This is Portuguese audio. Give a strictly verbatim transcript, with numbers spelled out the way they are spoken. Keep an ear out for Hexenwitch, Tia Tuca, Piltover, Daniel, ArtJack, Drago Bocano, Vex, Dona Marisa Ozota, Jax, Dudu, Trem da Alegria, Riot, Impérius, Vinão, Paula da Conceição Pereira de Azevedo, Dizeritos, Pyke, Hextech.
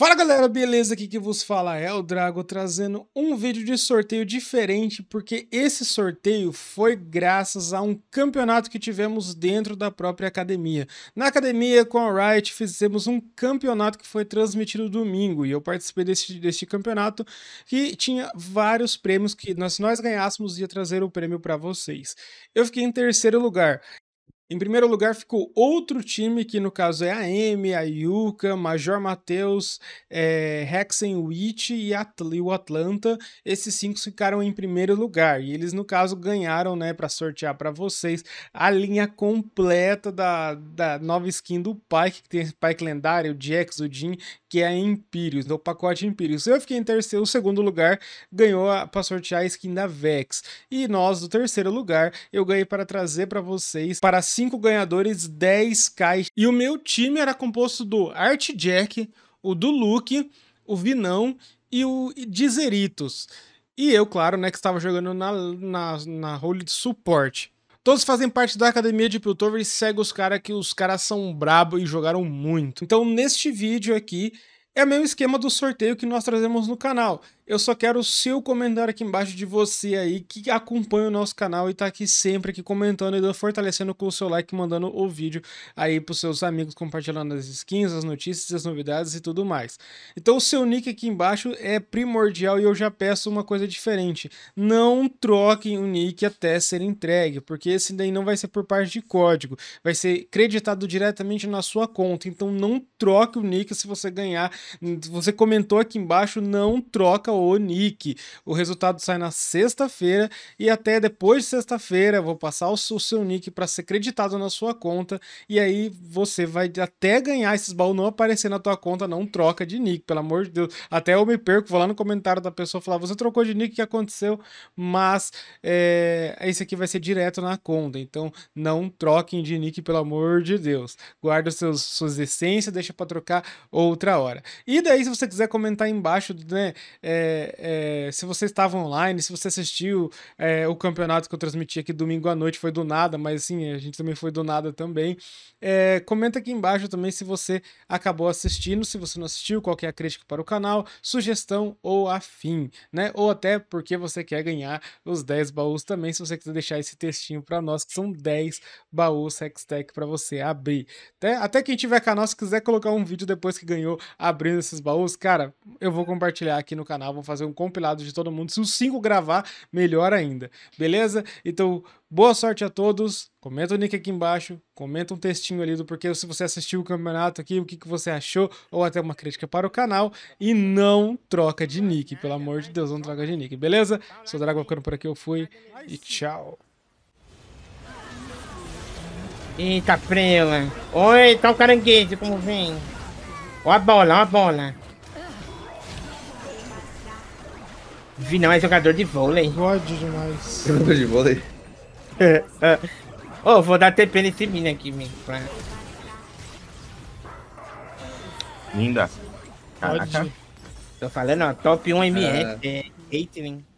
Fala galera, beleza? Aqui que vos fala é o Drago, trazendo um vídeo de sorteio diferente, porque esse sorteio foi graças a um campeonato que tivemos dentro da própria academia. Na academia, com a Riot, fizemos um campeonato que foi transmitido domingo, e eu participei deste, deste campeonato, que tinha vários prêmios que, nós, se nós ganhássemos, ia trazer o prêmio para vocês. Eu fiquei em terceiro lugar. Em primeiro lugar ficou outro time, que no caso é a Amy, a Yuka, Major Matheus, é, Hexenwitch e, e o Atlanta. Esses cinco ficaram em primeiro lugar. E eles, no caso, ganharam, né, para sortear para vocês a linha completa da, da nova skin do Pyke, que tem esse Pyke lendário, o Jax, o Jin, que é a Impérius, o pacote Impérius. Eu fiquei em terceiro, segundo lugar, ganhou para sortear a skin da Vex. E nós, do terceiro lugar, eu ganhei para trazer para vocês, para cinco ganhadores, dez K. E o meu time era composto do ArtJack, o do Luke, o Vinão e o Dizeritos. E eu, claro, né, que estava jogando na, na, na role de suporte. Todos fazem parte da academia de Piltover e segue os caras, que os caras são brabo e jogaram muito. Então, neste vídeo aqui, é o mesmo esquema do sorteio que nós trazemos no canal. Eu só quero o seu comentário aqui embaixo, de você aí que acompanha o nosso canal e tá aqui sempre aqui comentando e fortalecendo com o seu like, mandando o vídeo aí pros seus amigos, compartilhando as skins, as notícias, as novidades e tudo mais. Então o seu nick aqui embaixo é primordial, e eu já peço uma coisa diferente: não troquem o nick até ser entregue, porque esse daí não vai ser por parte de código, vai ser creditado diretamente na sua conta. Então não troque o nick se você ganhar. Se você comentou aqui embaixo, não troca o nick. O resultado sai na sexta-feira, e até depois de sexta-feira vou passar o seu nick para ser creditado na sua conta, e aí você vai até ganhar esses baús não aparecer na tua conta. Não troca de nick, pelo amor de Deus. Até eu me perco, vou lá no comentário da pessoa falar: você trocou de nick, o que aconteceu? Mas é, esse aqui vai ser direto na conta, então não troquem de nick, pelo amor de Deus. Guarda os seus, suas essências, deixa para trocar outra hora. E daí, se você quiser comentar aí embaixo, né, é, é, se você estava online, se você assistiu é, o campeonato que eu transmiti aqui domingo à noite, foi do nada, mas assim, a gente também foi do nada também. É, comenta aqui embaixo também se você acabou assistindo, se você não assistiu, qual que é a crítica para o canal, sugestão ou afim, né? Ou até porque você quer ganhar os dez baús também, se você quiser deixar esse textinho para nós, que são dez baús Hextech para você abrir. Até, até quem tiver canal, se quiser colocar um vídeo depois que ganhou, abrir abrindo esses baús, cara, eu vou compartilhar aqui no canal, vou fazer um compilado de todo mundo. Se os cinco gravar, melhor ainda, beleza? Então, boa sorte a todos, comenta o nick aqui embaixo, comenta um textinho ali do porquê, se você assistiu o campeonato aqui, o que, que você achou, ou até uma crítica para o canal, e não troca de nick, pelo amor de Deus, não troca de nick, beleza? Sou o Drago Bocano, por aqui eu fui, e tchau. Eita, prela. Oi, tá o caranguejo, como vem? Ó a bola, ó a bola. Vinão é jogador de vôlei. Pode demais. Jogador de vôlei. Ô, oh, vou dar T P nesse mini aqui, menino. Pra... Linda. Caraca. Pode. Tô falando, ó, top um M S. É... Hatling.